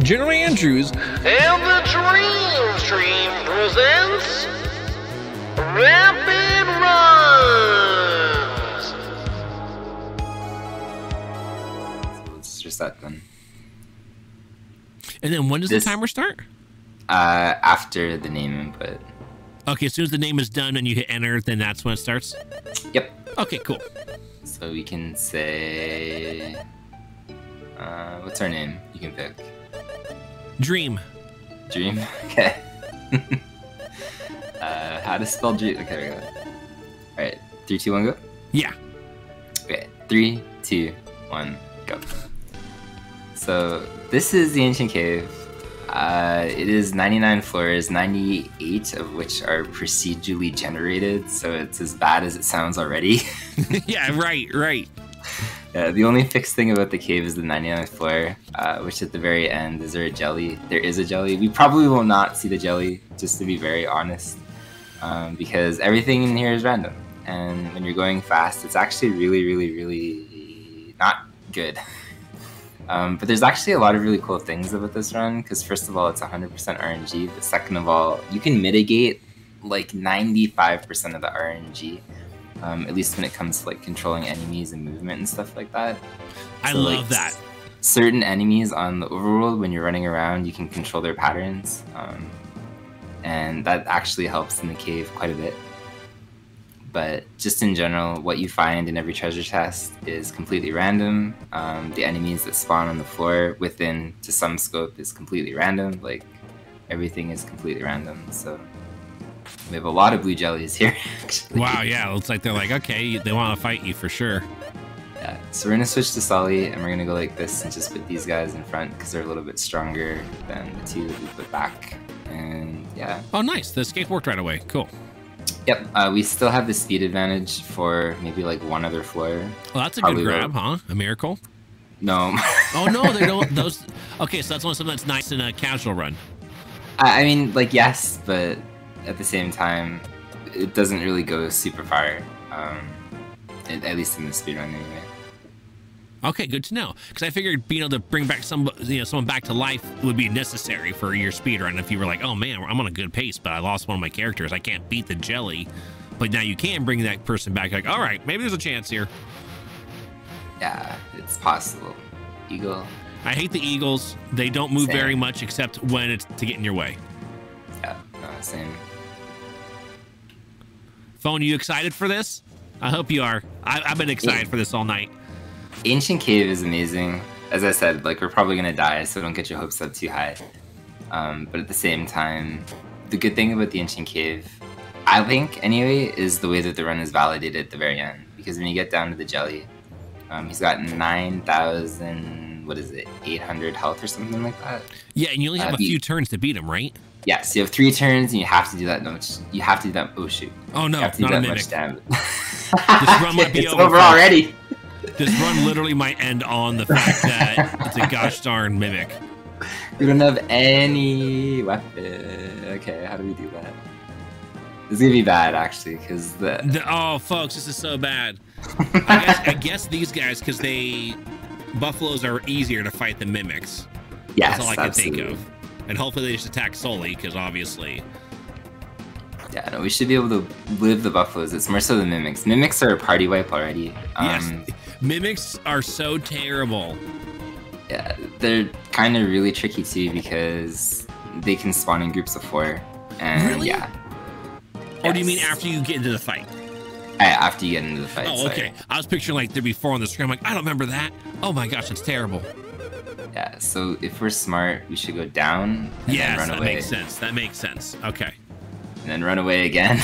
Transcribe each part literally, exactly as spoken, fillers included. General Andrews, and the Dream Stream presents Rapid Runs. So let's just that then. And then when does this, the timer start? Uh, after the name input. Okay, as soon as the name is done and you hit enter, then that's when it starts? Yep. Okay, cool. So we can say... Uh, what's her name? You can pick. Dream. Dream? Okay. uh, how to spell Dream? Okay, there we go. Alright, three, two, one, go? Yeah. Okay, three, two, one, go. So, this is the Ancient Cave. Uh, it is ninety-nine floors, ninety-eight of which are procedurally generated, so it's as bad as it sounds already. Yeah, right, right. Uh, the only fixed thing about the cave is the ninety-ninth floor, uh, which at the very end, is there a jelly? There is a jelly. We probably will not see the jelly, just to be very honest, um, because everything in here is random. And when you're going fast, it's actually really, really, really not good. Um, but there's actually a lot of really cool things about this run, because first of all, it's one hundred percent R N G, but second of all, you can mitigate like ninety-five percent of the R N G. Um, at least when it comes to like controlling enemies and movement and stuff like that. I so, love like, that. Certain enemies on the overworld, when you're running around, you can control their patterns, um, and that actually helps in the cave quite a bit. But just in general, what you find in every treasure chest is completely random. Um, the enemies that spawn on the floor within to some scope is completely random. Like everything is completely random. So. We have a lot of blue jellies here. Actually. Wow, yeah, it looks like they're like, okay, they want to fight you for sure. Yeah, so we're going to switch to Sally, and we're going to go like this and just put these guys in front because they're a little bit stronger than the two that we put back. And yeah. Oh, nice. The escape worked right away. Cool. Yep. Uh, we still have the speed advantage for maybe like one other floor. Well, that's a Probably good grab, huh? A miracle? No. Oh, no, they don't. Those. Okay, so that's only something that's nice in a casual run. I, I mean, like, yes, but... At the same time, it doesn't really go super far, um, at least in the speedrun anyway. Okay, good to know. Because I figured being able to bring back some, you know, someone back to life would be necessary for your speedrun. If you were like, oh man, I'm on a good pace, but I lost one of my characters, I can't beat the jelly. But now you can bring that person back. You're like, all right, maybe there's a chance here. Yeah, it's possible. Eagle. I hate the eagles. They don't move Same. very much except when it's to get in your way. Yeah, no, same. Phone, you excited for this? I hope you are. I, I've been excited for this all night. Ancient Cave is amazing. As I said, like we're probably gonna die, so don't get your hopes up too high. Um, but at the same time, the good thing about the Ancient Cave, I think anyway, is the way that the run is validated at the very end. Because when you get down to the jelly, um, he's got nine thousand, what is it, eight hundred health or something like that. Yeah, and you only have uh, a few turns to beat him, right? Yes, yeah, so you have three turns, and you have to do that much. You have to do that. Oh shoot! Oh no! You have to do not that much damage. This run might be it's over, over already. This run literally might end on the fact that it's a gosh darn mimic. We don't have any weapon. Okay, how do we do that? This is gonna be bad, actually, because the... the oh, folks, this is so bad. I guess I guess these guys, because they buffaloes are easier to fight than mimics. Yes, that's all I can absolutely. think of. And hopefully they just attack solely, because obviously... Yeah, no, we should be able to live the buffaloes. It's more so the mimics. Mimics are a party wipe already. Um, yes, mimics are so terrible. Yeah, they're kind of really tricky, too, because they can spawn in groups of four. And really? Yeah. Or yes. do you mean after you get into the fight? I, after you get into the fight. Oh, okay. Sorry. I was picturing, like, there'd be four on the screen. I'm like, I don't remember that. Oh, my gosh, it's terrible. Yeah, so if we're smart, we should go down and yes, then run that away. Makes sense. That makes sense. Okay. And then run away again.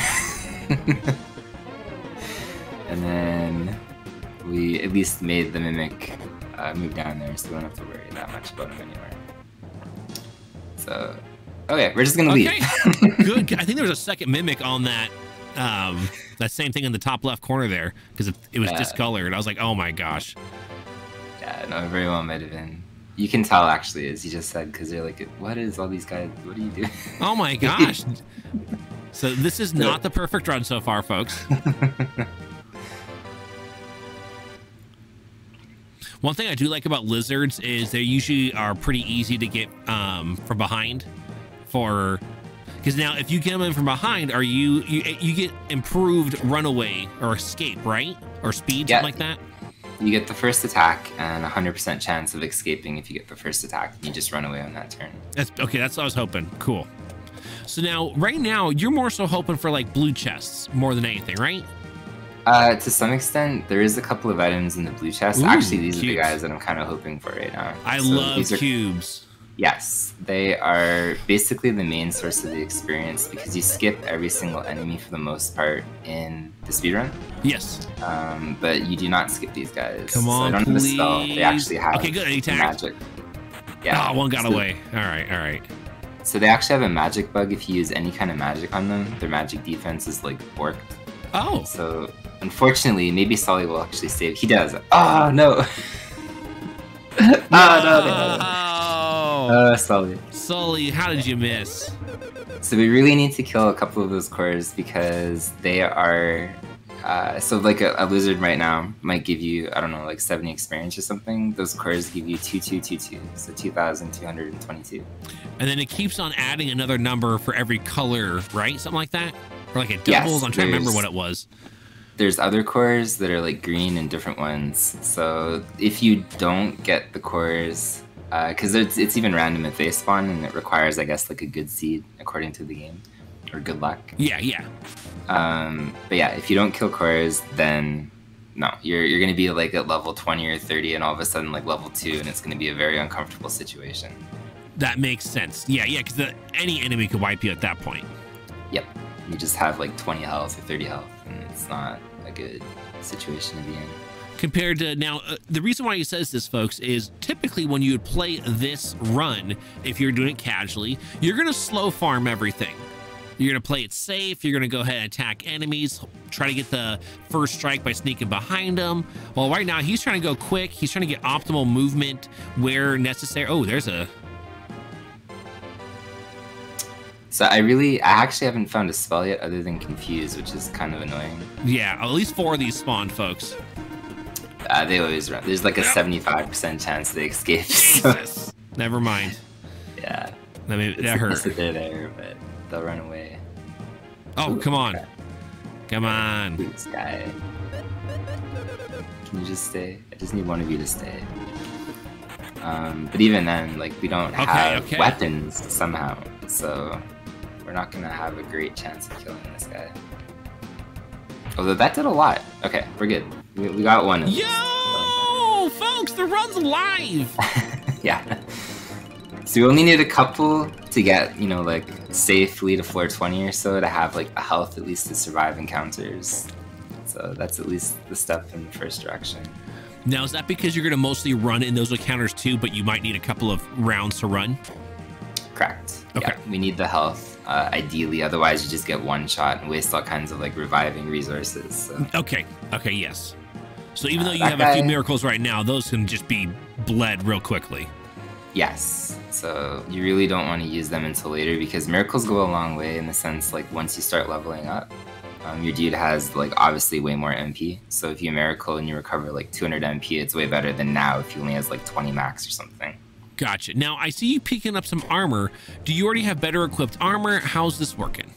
And then we at least made the mimic uh, move down there, so we don't have to worry that much about him anywhere. So, okay, we're just gonna okay. leave. Good. I think there was a second mimic on that um, that same thing in the top left corner there because it, it was yeah. discolored. I was like, oh my gosh. Yeah, no, very well might have been. You can tell, actually, as you just said, because they're like, what is all these guys, what are you doing? Oh, my gosh. So this is not the perfect run so far, folks. One thing I do like about lizards is they usually are pretty easy to get um, from behind for, because now if you get them in from behind, are you, you, you get improved runaway or escape, right? Or speed, yeah. Something like that? You get the first attack and one hundred percent chance of escaping if you get the first attack. You just run away on that turn. That's okay, that's what I was hoping. Cool. So now, right now, you're more so hoping for like blue chests more than anything, right? Uh, to some extent, there is a couple of items in the blue chest. Ooh, actually, these cubes are the guys that I'm kind of hoping for right now. I so love are, cubes. Yes, they are basically the main source of the experience because you skip every single enemy for the most part in the speedrun. Yes. Um, but you do not skip these guys. Come on, so I don't please. Have a spell. They actually have okay, good. magic. Yeah. Oh, one got so, away. All right, all right. So they actually have a magic bug. If you use any kind of magic on them, their magic defense is like borked. Oh. So unfortunately, maybe Sally will actually save. He does. Oh, no. no. Oh, no. no. Oh, Sally. Sally, how did you miss? So we really need to kill a couple of those cores because they are... Uh, so like a, a lizard right now might give you, I don't know, like seventy experience or something. Those cores give you two two two two, so two thousand two hundred twenty-two. And then it keeps on adding another number for every color, right? Something like that? Or like it doubles? Yes, I'm trying to remember what it was. There's other cores that are like green and different ones. So if you don't get the cores, because uh, it's, it's even random if they spawn, and it requires, I guess, like a good seed according to the game. Or good luck. Yeah, yeah. Um, but yeah, if you don't kill cores, then no, you're you're gonna be like at level twenty or thirty, and all of a sudden like level two, and it's gonna be a very uncomfortable situation. That makes sense. Yeah, yeah, because any enemy could wipe you at that point. Yep, you just have like twenty health or thirty health, and it's not a good situation to be in. Compared to now, uh, the reason why he says this, folks, is typically when you would play this run, if you're doing it casually, you're gonna slow farm everything. You're going to play it safe. You're going to go ahead and attack enemies, try to get the first strike by sneaking behind them. Well, right now he's trying to go quick. He's trying to get optimal movement where necessary. Oh, there's a... So I really, I actually haven't found a spell yet other than Confuse, which is kind of annoying. Yeah, at least four of these spawned, folks. Uh, they always run. There's like a seventy-five percent yep. chance they escape. Jesus. Never mind. Yeah. I mean, that it's hurt. That they're there, but... they'll run away. Oh, come on. Come on. Please, guy. Can you just stay? I just need one of you to stay. Um, but even then, like, we don't okay, have okay. weapons somehow. So we're not going to have a great chance of killing this guy. Although that did a lot. Okay, we're good. We, we got one. Yo, so. Folks, the run's live. Yeah. So we only need a couple to get, you know, like safely to floor twenty or so to have like a health at least to survive encounters. So that's at least the step in the first direction. Now, is that because you're going to mostly run in those encounters too, but you might need a couple of rounds to run? Correct. Okay. Yeah, we need the health, uh, ideally. Otherwise, you just get one shot and waste all kinds of like reviving resources. So. Okay. Okay. Yes. So even uh, though you have guy... a few miracles right now, those can just be bled real quickly. Yes, so you really don't want to use them until later because miracles go a long way in the sense like once you start leveling up, um, your dude has like obviously way more M P. So if you miracle and you recover like two hundred M P, it's way better than now if he only has like twenty max or something. Gotcha. Now I see you picking up some armor. Do you already have better equipped armor? How's this working?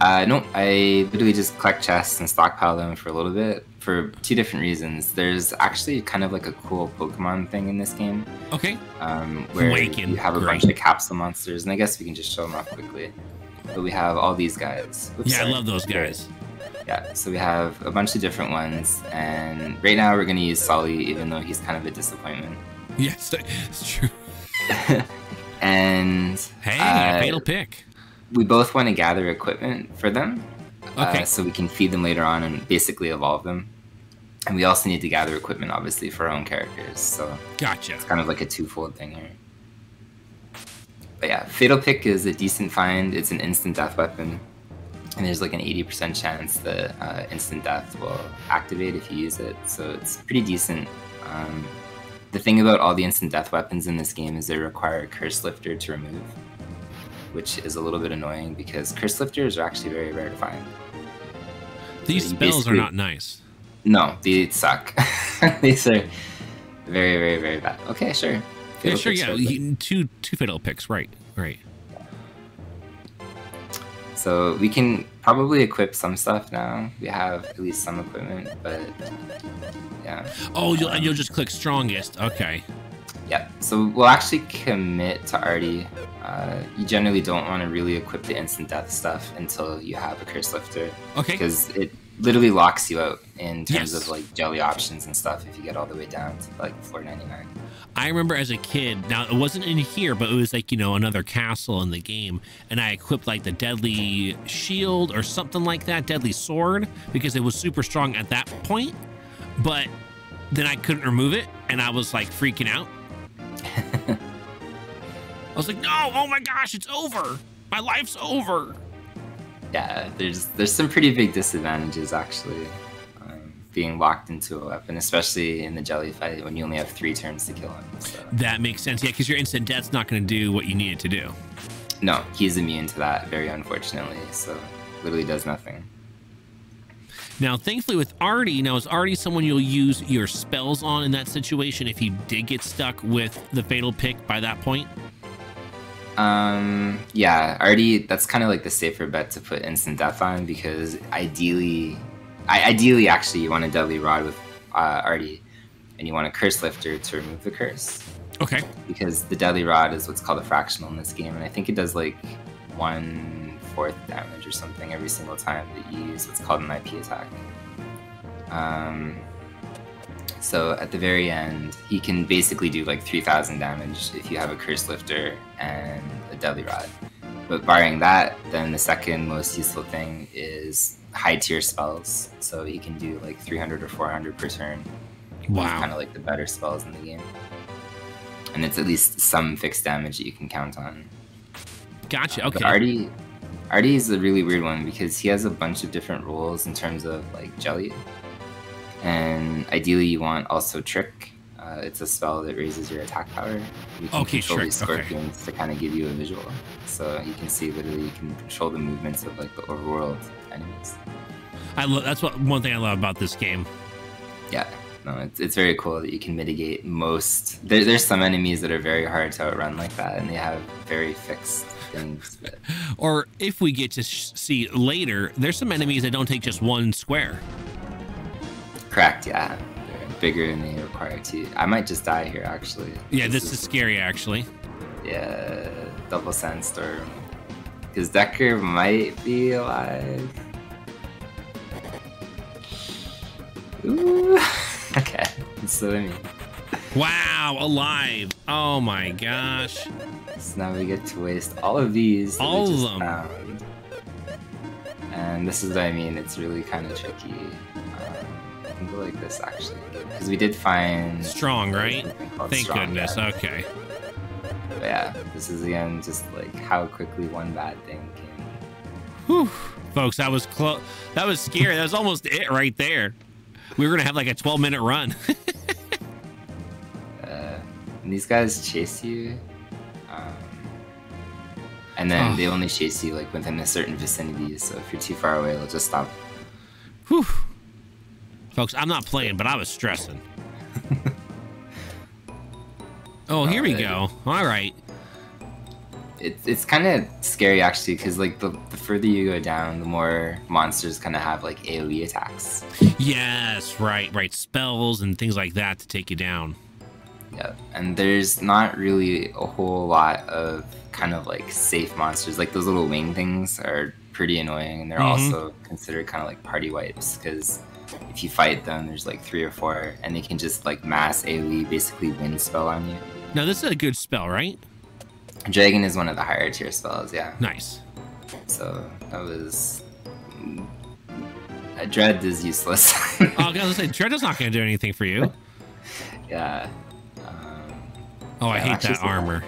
Uh, no, I literally just collect chests and stockpile them for a little bit for two different reasons. There's actually kind of like a cool Pokemon thing in this game. Okay. Um, where Waken. you have a Great. bunch of capsule monsters, and I guess we can just show them off quickly. But we have all these guys. Oops, yeah, sorry. I love those guys. Yeah, so we have a bunch of different ones, and right now we're going to use Sally, even though he's kind of a disappointment. Yes, it's true. and... Hey, uh, fatal pick. We both want to gather equipment for them, okay. uh, so we can feed them later on and basically evolve them. And we also need to gather equipment, obviously, for our own characters. So gotcha. It's kind of like a twofold thing here. But yeah, Fatal Pick is a decent find. It's an instant death weapon, and there's like an eighty percent chance that uh, instant death will activate if you use it. So it's pretty decent. Um, the thing about all the instant death weapons in this game is they require a Curse Lifter to remove, which is a little bit annoying because Curse Lifters are actually very rare to find. These so spells are not nice. No, they suck. These are very, very, very bad. Okay, sure. Yeah, sure, yeah. He, two, two Fatal Picks, right, right. So we can probably equip some stuff now. We have at least some equipment, but yeah. Oh, you'll, um, you'll just click strongest. Okay. Yeah. So we'll actually commit to Artie. Uh, you generally don't want to really equip the instant death stuff until you have a Curse Lifter. Okay. Because it literally locks you out in terms yes. of like jelly options and stuff if you get all the way down to like four ninety-nine. I remember as a kid, now it wasn't in here, but it was like, you know, another castle in the game, and I equipped like the Deadly Shield or something like that, Deadly Sword, because it was super strong at that point, but then I couldn't remove it, and I was like freaking out. I was like, no, oh my gosh, it's over. My life's over. Yeah, there's, there's some pretty big disadvantages actually. Being locked into a weapon, especially in the jelly fight when you only have three turns to kill him. So. That makes sense, yeah, because your instant death's not going to do what you need it to do. No, he's immune to that, very unfortunately, so literally does nothing. Now, thankfully with Artie, now is Artie someone you'll use your spells on in that situation if he did get stuck with the Fatal Pick by that point? Um, yeah, Artie, that's kind of like the safer bet to put instant death on, because ideally... I, ideally, actually, you want a Deadly Rod with uh, Artie, and you want a Curse Lifter to remove the curse. Okay. Because the Deadly Rod is what's called a fractional in this game, and I think it does like one fourth damage or something every single time that you use what's called an I P attack. Um, so at the very end, he can basically do like three thousand damage if you have a Curse Lifter and a Deadly Rod. But barring that, then the second most useful thing is high tier spells, so he can do like three hundred or four hundred per turn. Wow. Kind of like the better spells in the game, and it's at least some fixed damage that you can count on. Gotcha. Okay. But Artie, Artie is a really weird one because he has a bunch of different rules in terms of like jelly, and ideally you want also Trick. Uh, it's a spell that raises your attack power. You can okay, control sure. these scorpions okay. to kind of give you a visual. So you can see literally you can control the movements of like the overworld enemies. I lo that's what one thing I love about this game. Yeah, no, it's, it's very cool that you can mitigate most. There, there's some enemies that are very hard to outrun like that, and they have very fixed things. But... Or if we get to sh see later, there's some enemies that don't take just one square. Correct, yeah. Bigger than they require to. I might just die here, actually. Yeah, this, this is, is scary, actually. Yeah, double sandstorm. Because Decker might be alive. Ooh. Okay, that's what I mean. Wow, alive! Oh my gosh. So now we get to waste all of these. All that we just of them. Found. And this is what I mean. It's really kind of tricky. Go like this actually, because we did find strong, right? Thank strong goodness. Bad. Okay. But yeah, this is again just like how quickly one bad thing can. Whew, folks, that was close. That was scary. That was almost it right there. We were gonna have like a twelve-minute run. uh, and these guys chase you, um, and then oh. they only chase you like within a certain vicinity. So if you're too far away, they'll just stop. Whew. Folks, I'm not playing, but I was stressing. oh, here we go. All right. It, it's kind of scary, actually, because like the, the further you go down, the more monsters kind of have like A O E attacks. Yes, right, right. Spells and things like that to take you down. Yeah, and there's not really a whole lot of kind of like safe monsters. Like those little wing things are pretty annoying, and they're mm-hmm. also considered kind of like party wipes because... If you fight them, there's like three or four, and they can just like mass A O E, basically wind spell on you. Now this is a good spell, right? Dragon is one of the higher tier spells, yeah. Nice. So that was... Dread is useless. oh, I was gonna say, Dread is not gonna do anything for you. yeah. Um, oh, I hate that armor.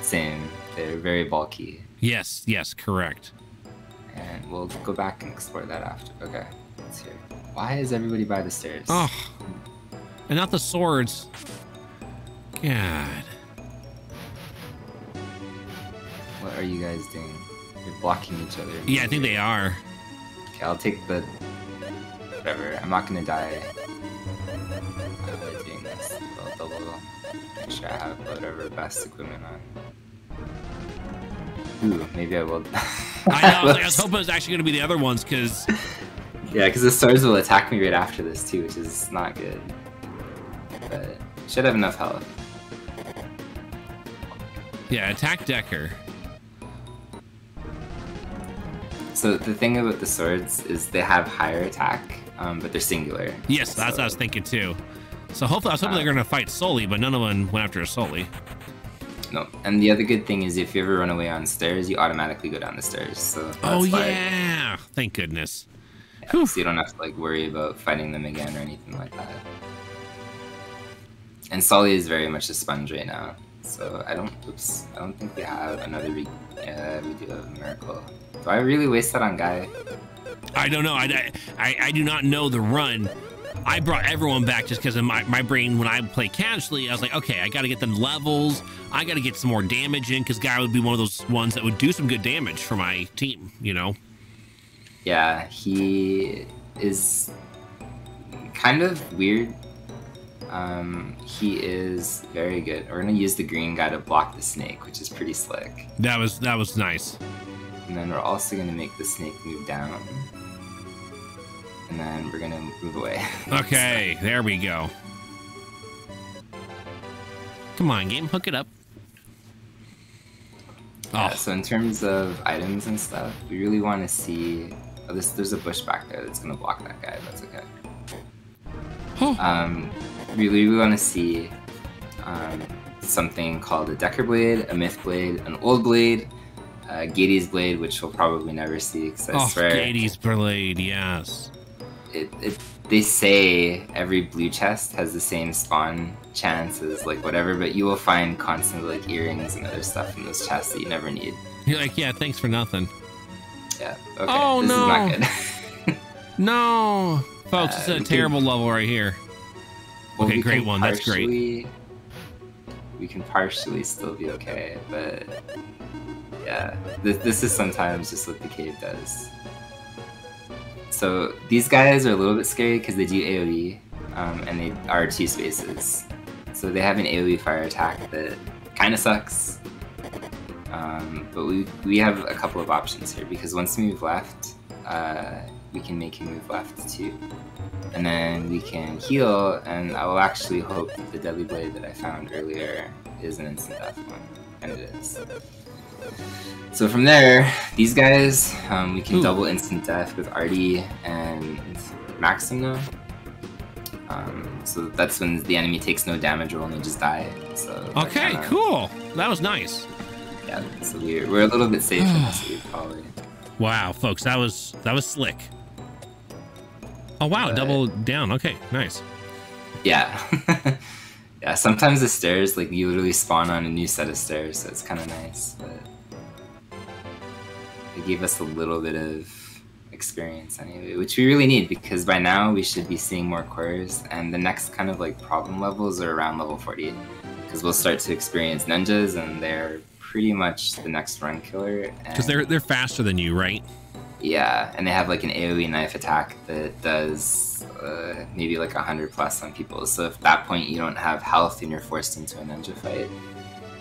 Same. They're very bulky. Yes, yes, correct. And we'll go back and explore that after. Okay, let's hear it. Why is everybody by the stairs? Oh, and not the swords. God. What are you guys doing? You're blocking each other. Yeah, I think they are. Okay, I'll take the... Whatever, I'm not gonna die. I'm doing this. I'll double I should have whatever best equipment on. Ooh, maybe I will. I know, I was like, I was hoping it was actually going to be the other ones, because... yeah, because the stars will attack me right after this, too, which is not good. But should have enough health. Yeah, attack Decker. So the thing about the swords is they have higher attack, um, but they're singular. Yes, so. That's what I was thinking too. So hopefully, I was hoping uh, they're going to fight Sully, but none of them went after a Sully. No, and the other good thing is if you ever run away on stairs, you automatically go down the stairs. So that's oh yeah, fine. Thank goodness. Yeah, so you don't have to like worry about fighting them again or anything like that. And Sully is very much a sponge right now. So I don't, oops, I don't think we have another, re uh, we do have a miracle. Do I really waste that on Guy? I don't know, I, I, I do not know the run. I brought everyone back just because my, my brain, when I play casually, I was like, okay, I gotta get them levels, I gotta get some more damage in, because Guy would be one of those ones that would do some good damage for my team, you know? Yeah, he is kind of weird. Um, he is very good. We're gonna use the green guy to block the snake, which is pretty slick. That was that was nice. And then we're also gonna make the snake move down. And then we're gonna move away. Okay, so. There we go. Come on, game, hook it up. Yeah, oh. So in terms of items and stuff, we really want to see. Oh, this there's a bush back there that's gonna block that guy. That's okay. Huh. Um. Really, we want to see um, something called a Decker Blade, a Myth Blade, an Old Blade, a Gaidis Blade, which we'll probably never see because I oh, swear. Gaidis Blade, yes. It, it, they say every blue chest has the same spawn chances, like whatever, but you will find constant like earrings and other stuff in those chests that you never need. You're like, yeah, thanks for nothing. Yeah. Okay. Oh this no. Is not good. No, folks, uh, it's a terrible can... level right here. Well, okay, great one. That's great. We can partially still be okay, but yeah, th this is sometimes just what the cave does. So these guys are a little bit scary because they do AoE um, and they are two spaces. So they have an AoE fire attack that kind of sucks, um, but we, we have a couple of options here because once we move left, uh, we can make him move left too. And then we can heal, and I will actually hope that the Deadly Blade that I found earlier is an instant death one, and it is. So from there, these guys, um, we can Ooh. double instant death with Artie and Maxima. Um, so that's when the enemy takes no damage roll and they just die. So okay, kinda, cool. That was nice. Yeah, so we're, we're a little bit safe in this league, probably. Wow, folks, that was that was slick. Oh wow, but, double down. Okay, nice. Yeah. Yeah, sometimes the stairs, like you literally spawn on a new set of stairs, so it's kind of nice, but it gave us a little bit of experience anyway, which we really need because by now we should be seeing more cores, and the next kind of like problem levels are around level forty because we'll start to experience ninjas and they're pretty much the next run killer. Because they're, they're faster than you, right? Yeah, and they have like an AoE knife attack that does uh, maybe like one hundred plus on people. So if at that point you don't have health and you're forced into a ninja fight,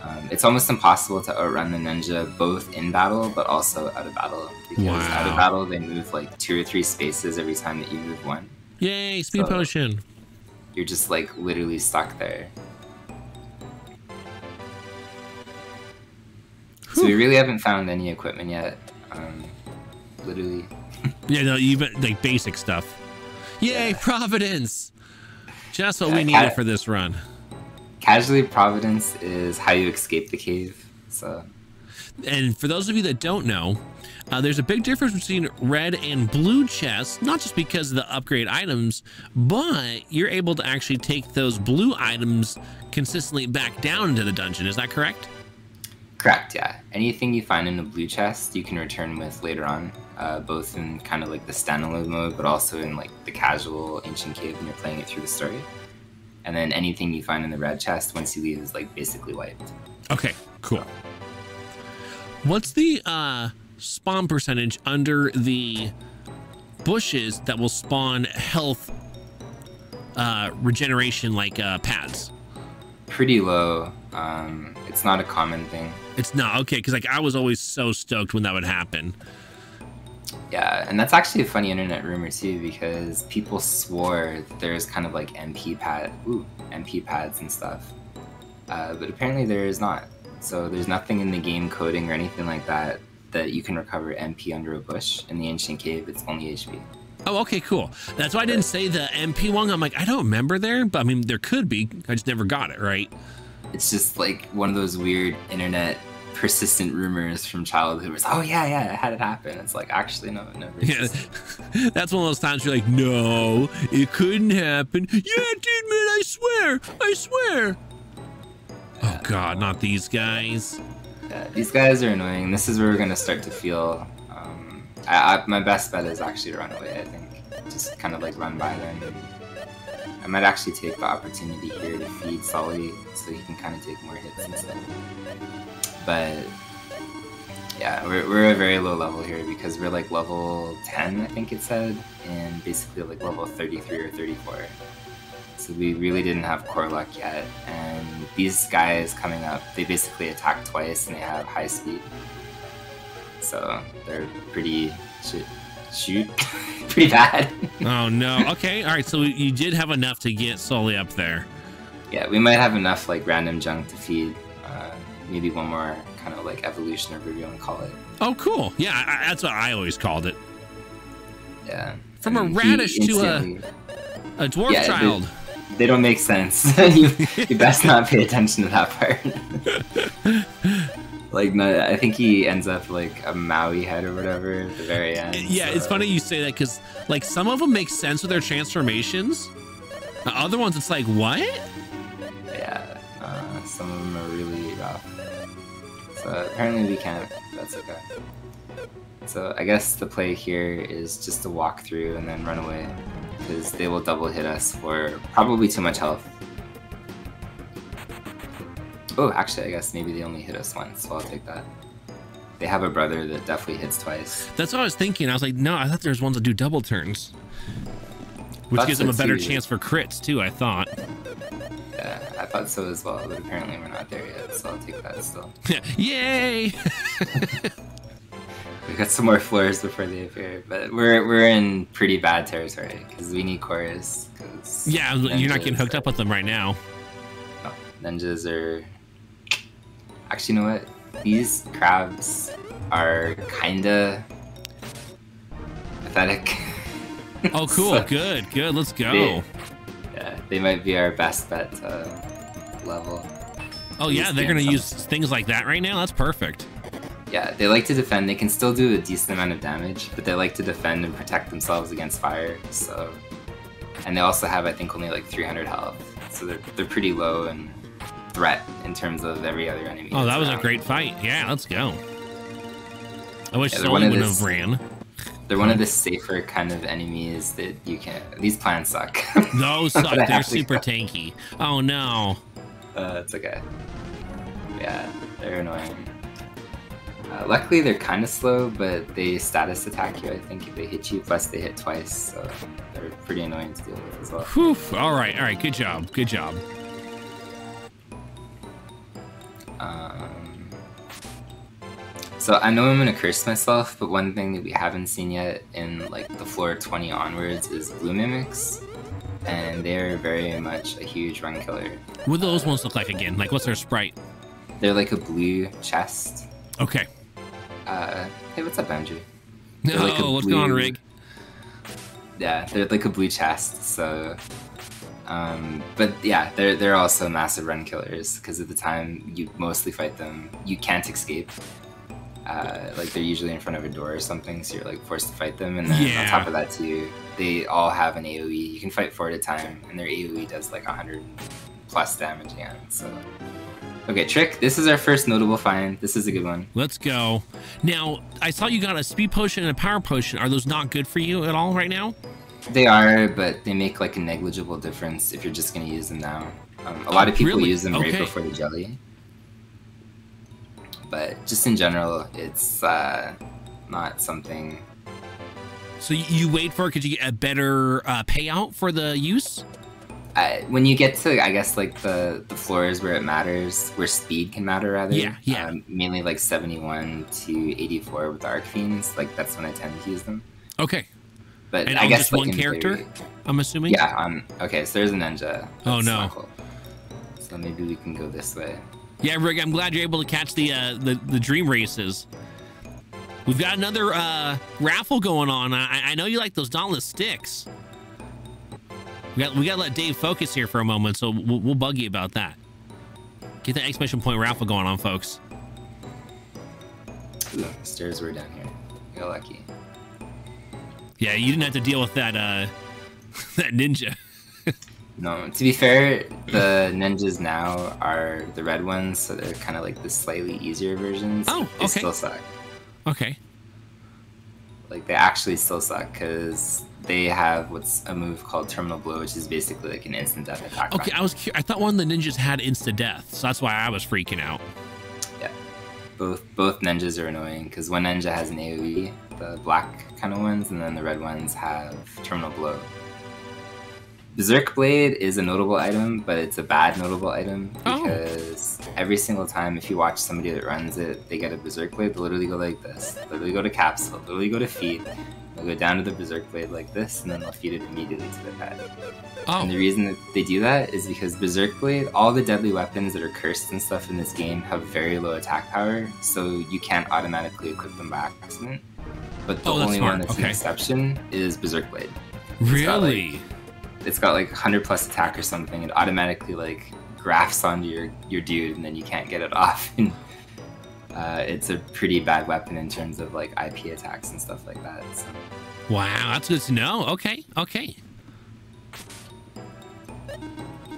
um, it's almost impossible to outrun the ninja both in battle but also out of battle. Because wow. out of battle they move like two or three spaces every time that you move one. Yay, speed so potion! You're just like literally stuck there. Whew. So we really haven't found any equipment yet. Um, Literally. Yeah, no, even like basic stuff. Yay, yeah. Providence! Just what yeah, we needed for this run. Casually, Providence is how you escape the cave. So, and for those of you that don't know, uh, there's a big difference between red and blue chests, not just because of the upgrade items, but you're able to actually take those blue items consistently back down into the dungeon. Is that correct? Correct, yeah. Anything you find in a blue chest, you can return with later on, uh, both in kind of like the standalone mode, but also in like the casual Ancient Cave when you're playing it through the story. And then anything you find in the red chest, once you leave, is like basically wiped. Okay, cool. So. What's the uh, spawn percentage under the bushes that will spawn health uh, regeneration like uh, pads? pretty low. Um, it's not a common thing. It's not, okay, because like I was always so stoked when that would happen. Yeah, and that's actually a funny internet rumor too, because people swore there's kind of like M P pad, ooh, M P pads and stuff, uh, but apparently there is not. So there's nothing in the game coding or anything like that that you can recover M P under a bush. In the Ancient Cave, it's only H P. Oh, okay, cool. That's why I didn't say the M P one. I'm like, I don't remember there, but I mean, there could be. I just never got it right. It's just like one of those weird internet persistent rumors from childhood. Was, oh yeah, yeah, I had it happen. It's like, actually, no, it never. Yeah, that's one of those times you're like, no, it couldn't happen. Yeah, dude, man, I swear, I swear. Oh God, not these guys. Yeah, these guys are annoying. This is where we're gonna start to feel. Um, I, I, my best bet is actually to run away. I think just kind of like run by them. I might actually take the opportunity here to feed Sally so he can kind of take more hits instead. But yeah, we're, we're a very low level here because we're like level ten, I think it said, and basically like level thirty-three or thirty-four. So we really didn't have core luck yet, and these guys coming up, they basically attack twice and they have high speed. So they're pretty shit. Shoot, pretty bad. Oh no. Okay. All right. So you did have enough to get Sully up there. Yeah, we might have enough like random junk to feed. Uh, maybe one more kind of like evolution, or whatever you want to call it. Oh, cool. Yeah, I, that's what I always called it. Yeah. From I mean, a radish to a a dwarf yeah, child. They, they don't make sense. you, you best not pay attention to that part. Like, I think he ends up like a Maui head or whatever at the very end. Yeah, so. It's funny you say that because like some of them make sense with their transformations. The other ones, it's like, what? Yeah, uh, some of them are really rough. So apparently we can't, that's okay. So I guess the play here is just to walk through and then run away because they will double hit us for probably too much health. Oh, actually, I guess maybe they only hit us once, so I'll take that. They have a brother that definitely hits twice. That's what I was thinking. I was like, no, I thought there's ones that do double turns. Which That's gives them a better serious. chance for crits, too, I thought. Yeah, I thought so as well, but apparently we're not there yet, so I'll take that still. Yay! We've got some more floors before they appear, but we're, we're in pretty bad territory, because we need chorus. Yeah, you're not getting hooked up with them right now. No, ninjas are... Actually, you know what? These crabs are kinda pathetic. Oh, cool. So good, good. Let's go. They, yeah, they might be our best bet to level. Oh, yeah, they're gonna use things like that right now? That's perfect. Yeah, they like to defend. They can still do a decent amount of damage, but they like to defend and protect themselves against fire, so... And they also have, I think, only like three hundred health, so they're, they're pretty low and... threat in terms of every other enemy. Oh, that was around. a great fight. Yeah, let's go. I wish yeah, someone would have ran. They're one of the safer kind of enemies that you can. These plans suck. Those suck. They're super go. tanky. Oh no. Uh, it's okay. Yeah, they're annoying. Uh, luckily, they're kind of slow, but they status attack you. I think if they hit you, plus they hit twice, so they're pretty annoying to deal with as well. Whew. All right, all right. Good job. Good job. Um, so I know I'm gonna curse myself, but one thing that we haven't seen yet in like the floor twenty onwards is blue mimics, and they're very much a huge run killer. What do those ones look like again? Like, what's their sprite? They're like a blue chest. Okay. Uh, hey, what's up, Andrew? No, like oh, what's blue... going on, Rig? Yeah, they're like a blue chest, so. Um, but yeah, they're, they're also massive run killers because at the time you mostly fight them, you can't escape. Uh, like they're usually in front of a door or something, so you're like forced to fight them. And then yeah. on top of that too, they all have an AoE. You can fight four at a time, and their AoE does like one hundred plus damage again. So, okay, Trick, this is our first notable find. This is a good one. Let's go. Now, I saw you got a speed potion and a power potion. Are those not good for you at all right now? They are, but they make like a negligible difference if you're just going to use them now. Um, a lot of people really? use them okay. right before the jelly. But just in general, it's uh, not something... So you wait for it because you get a better uh, payout for the use? I, when you get to, I guess, like the the floors where it matters, where speed can matter, rather. Yeah, yeah. Um, mainly like seventy-one to eighty-four with Archfiends. Like that's when I tend to use them. Okay. But and I on guess just like, one character, theory, I'm assuming. Yeah. Um. Okay. So there's a ninja. That's oh no. Cool. So maybe we can go this way. Yeah, Rick. I'm glad you're able to catch the uh, the the dream races. We've got another uh, raffle going on. I, I know you like those Dauntless sticks. We got we got to let Dave focus here for a moment, so we'll, we'll bug you about that. Get that exclamation point raffle going on, folks. Ooh, the stairs were down here. We got lucky. Yeah, you didn't have to deal with that uh, that ninja. No, to be fair, the ninjas now are the red ones, so they're kind of like the slightly easier versions. Oh, okay. They still suck. Okay. Like they actually still suck because they have what's a move called Terminal Blow, which is basically like an instant death attack. Okay, I was I thought one of the ninjas had insta death, so that's why I was freaking out. Yeah, both both ninjas are annoying because one ninja has an A O E, the black kind of ones, and then the red ones have Terminal Blow. Berserk Blade is a notable item, but it's a bad notable item because oh. every single time if you watch somebody that runs it, they get a Berserk Blade, they literally go like this, they literally go to capsule, they literally go to feed, they'll go down to the Berserk Blade like this, and then they'll feed it immediately to the pet. Oh. And the reason that they do that is because Berserk Blade, all the deadly weapons that are cursed and stuff in this game have very low attack power, so you can't automatically equip them by accident. But the oh, only smart. one that's okay. an exception is Berserk Blade. It's really? It's got like one hundred plus attack or something. It automatically like grafts onto your your dude, and then you can't get it off. And uh, it's a pretty bad weapon in terms of like I P attacks and stuff like that. So. Wow, that's good to know. Okay, okay.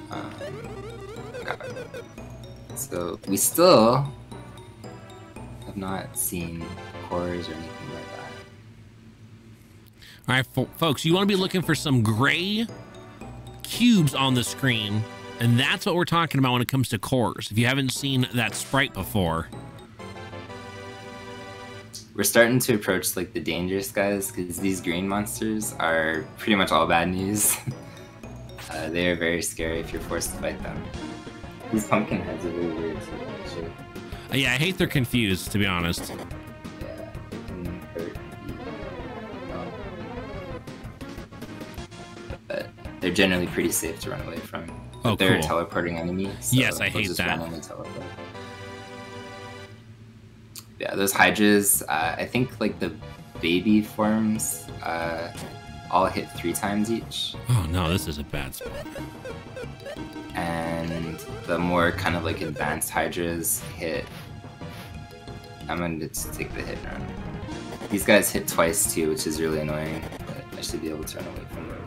Um, so we still have not seen cores or anything like that. All right, fo folks, you want to be looking for some gray cubes on the screen, and that's what we're talking about when it comes to cores. If you haven't seen that sprite before, we're starting to approach like the dangerous guys because these green monsters are pretty much all bad news. uh, they are very scary if you're forced to fight them. These pumpkin heads are really weird too. Uh, yeah, I hate they're confused, to be honest. Yeah, it can hurt. But they're generally pretty safe to run away from. But oh, they're cool. a teleporting enemy. So yes, I hate just that. Run on the yeah, those hydras. Uh, I think like the baby forms uh, all hit three times each. Oh no, this is a bad spot. And the more kind of like advanced hydras hit. I'm gonna just take the hit run. These guys hit twice too, which is really annoying. But I should be able to run away from them.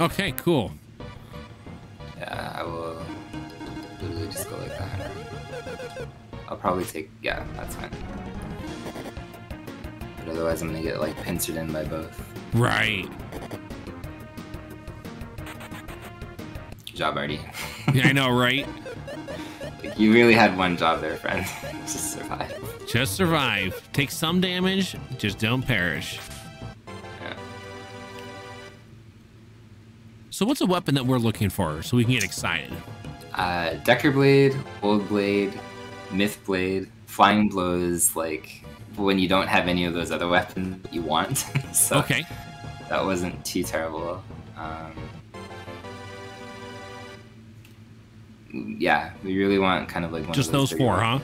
Okay, cool. Yeah, I will literally just go like that. I'll probably take, yeah, that's fine. But otherwise I'm gonna get like pincered in by both. Right. Good job, Artie. Yeah, I know, right? Like, you really had one job there, friend. Just survive. Just survive. Take some damage, just don't perish. So what's a weapon that we're looking for so we can get excited? Uh, Decker Blade, Old Blade, Myth Blade, Flying Blows, like when you don't have any of those other weapons that you want. So okay. That wasn't too terrible. Um, yeah, we really want kind of like one Just of those, those four, huh?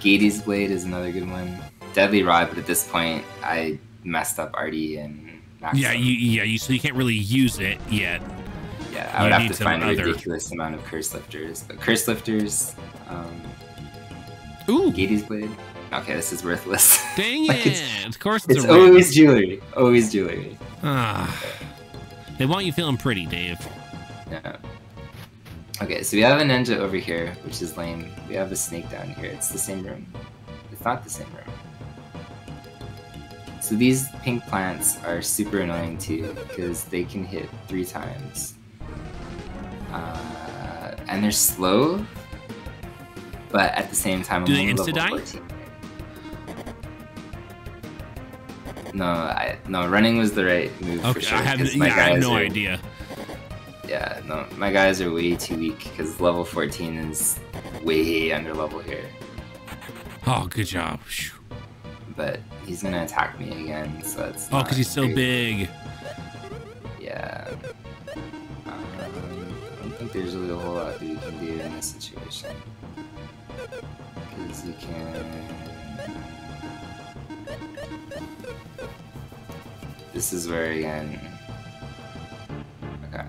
Gaidis Blade is another good one. Deadly Rod, but at this point I messed up Artie and Maxima. Yeah, you, yeah, you, so you can't really use it yet. Yeah, I would you have to find other. a ridiculous amount of curse lifters. But curse lifters, um, ooh, Gaidis Blade. Okay, this is worthless. Dang like it! It's, of course, it's, it's always ride. jewelry. Always jewelry. Ah, they want you feeling pretty, Dave. Yeah. Okay, so we have a ninja over here, which is lame. We have a snake down here. It's the same room. It's not the same room. So these pink plants are super annoying too, because they can hit three times. Uh, and they're slow, but at the same time, do I'm they insta-die? No, I, no, running was the right move, okay, for sure. I had, yeah, I had no are, idea. Yeah, no, my guys are way too weak because level fourteen is way under level here. Oh, good job. But he's gonna attack me again, so that's. Oh, because he's so big. Yeah. Um, I don't think there's really a whole lot that you can do in this situation. Because you can. This is where again. Okay.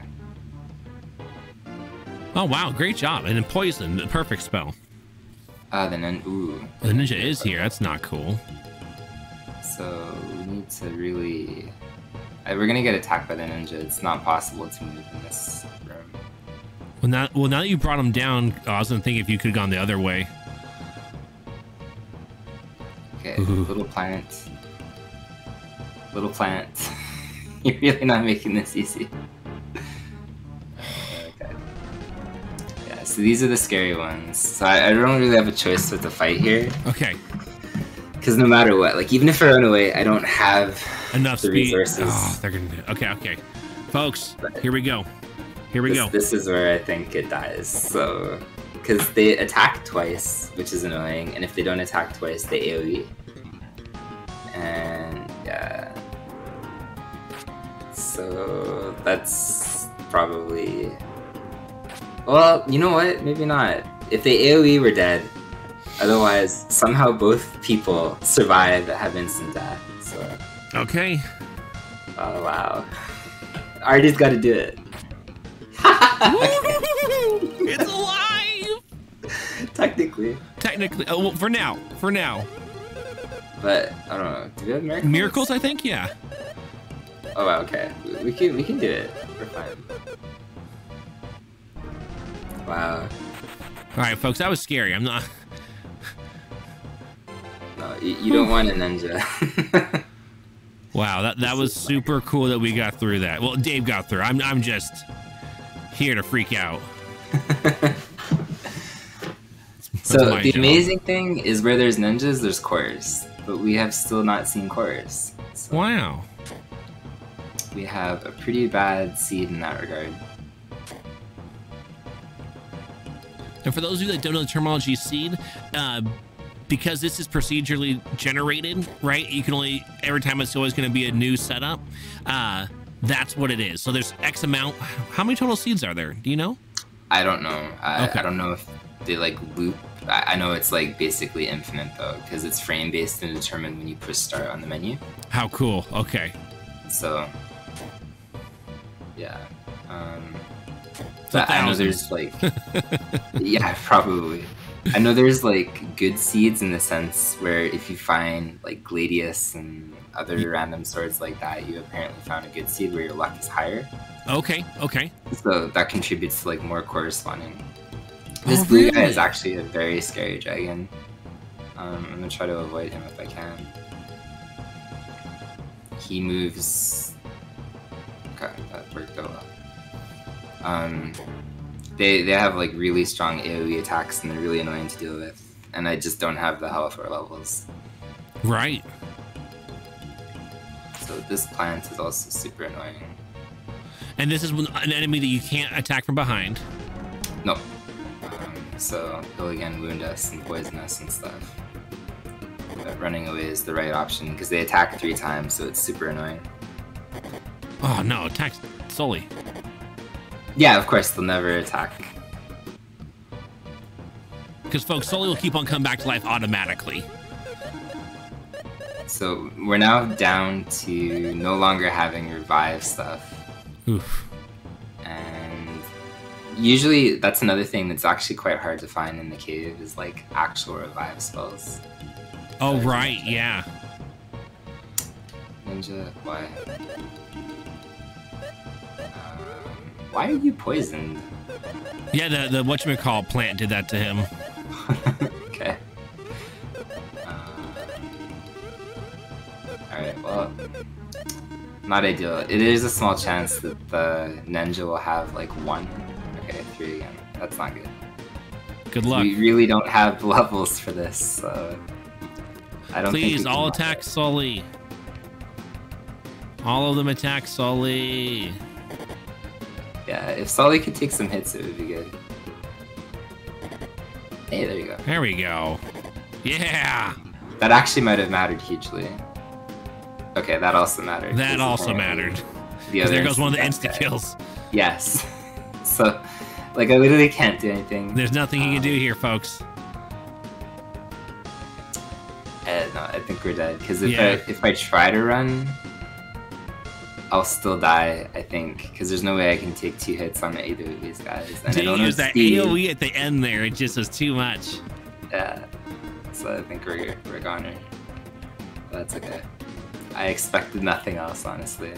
Oh wow! Great job! And then poison, the perfect spell. Ah, uh, the nin. Ooh. The ninja is here. That's not cool. So we need to really. Uh, we're gonna get attacked by the ninja. It's not possible to move in this room. Well, now, well, now that you brought him down, I was gonna think if you could have gone the other way. Okay. Ooh. Little planet. Little plant. You're really not making this easy. Okay. Yeah, so these are the scary ones. So I, I don't really have a choice with the fight here. Okay. Because no matter what, like even if I run away, I don't have enough the speed. Resources. Oh, they're gonna do it. Okay, okay, folks. But here we go. Here we this, go. This is where I think it dies. So, because they attack twice, which is annoying, and if they don't attack twice, they AoE. And yeah. So that's probably, well, you know what? Maybe not. If they AoE, we're dead. Otherwise, somehow both people survive that have instant death. So. Okay. Oh wow. Artie's got to do it. It's alive. Technically. Technically. Oh, well, for now. For now. But I don't know. Do we have miracles? Miracles, I think. Yeah. Oh wow, okay. We can we can do it. We're fine. Wow. Alright folks, that was scary. I'm not No, you, you don't want a ninja. Wow, that that was super cool that we got through that. Well, Dave got through. I'm I'm just here to freak out. So the amazing thing is where there's ninjas, there's cores. But we have still not seen cores. So. Wow. We have a pretty bad seed in that regard. And for those of you that don't know the terminology seed, uh, because this is procedurally generated, right? You can only, every time it's always going to be a new setup. Uh, that's what it is. So there's X amount. How many total seeds are there? Do you know? I don't know. I, okay. I don't know if they like loop. I know it's like basically infinite though, because it's frame based and determined when you push start on the menu. How cool. Okay. So. Yeah, um, but I know there's like, yeah, probably. I know there's like good seeds in the sense where if you find like Gladius and other yeah. random swords like that, you apparently found a good seed where your luck is higher. Okay, okay. So that contributes to like more corresponding. This oh, blue really? guy is actually a very scary dragon. Um, I'm gonna try to avoid him if I can. He moves. Okay, that worked out well. Um, they, they have like really strong AoE attacks and they're really annoying to deal with. And I just don't have the health or levels. Right. So this plant is also super annoying. And this is an enemy that you can't attack from behind. No. Um, so he'll again wound us and poison us and stuff. But running away is the right option because they attack three times, so it's super annoying. Oh no, attack Sully. Yeah, of course, they'll never attack. Because, folks, Sully will keep on coming back to life automatically. So, we're now down to no longer having revive stuff. Oof. And usually, that's another thing that's actually quite hard to find in the cave, is, like, actual revive spells. Oh, so right, ninja. yeah. Ninja, why? Why are you poisoned? Yeah, the, the whatchamacall plant did that to him. Okay. Um, Alright, well, not ideal. It is a small chance that the ninja will have like one. Okay, three again. That's not good. Good luck. We really don't have levels for this, so I don't Please, think all attack Sully. All of them attack Sully. Yeah, if Sully could take some hits, it would be good. Hey, there you go. There we go. Yeah! That actually might have mattered hugely. Okay, that also mattered. That also mattered. Because there goes one of the insta-kills. Yes. So, like, I literally can't do anything. There's nothing you um, can do here, folks. Uh, no, I think we're dead. Because if, yeah. I, if I try to run, I'll still die, I think, because there's no way I can take two hits on either of these guys. And I don't use that AoE at the end there. It just was too much. Yeah. So I think we're, we're goner. That's okay. I expected nothing else, honestly.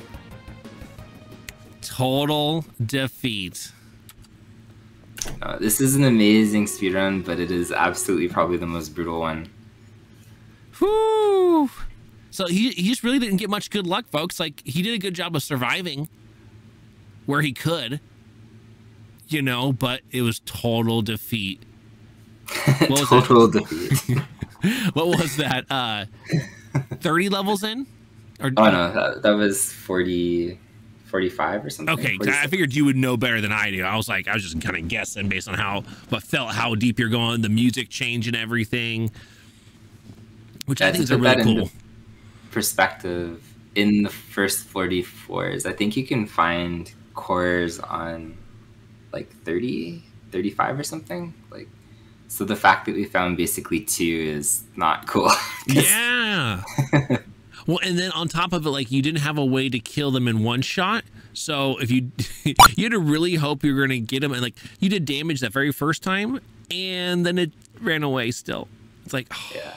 Total defeat. Uh, this is an amazing speedrun, but it is absolutely probably the most brutal one. Whew. So he, he just really didn't get much good luck, folks. Like, he did a good job of surviving where he could, you know, but it was total defeat. What was total that? defeat. What was that? Uh, thirty levels in? Or, oh, no, that, that was forty, forty-five or something. Okay, I figured you would know better than I do. I was like, I was just kind of guessing based on how, but felt how deep you're going, the music change and everything, which yeah, I think is really cool. Perspective in the first forty-fours, I think you can find cores on like thirty, thirty-five or something, like, so the fact that we found basically two is not cool. Yeah. Well, and then on top of it, like, you didn't have a way to kill them in one shot, so if you you had to really hope you were going to get them, and like, you did damage that very first time and then it ran away still. It's like, oh. Yeah.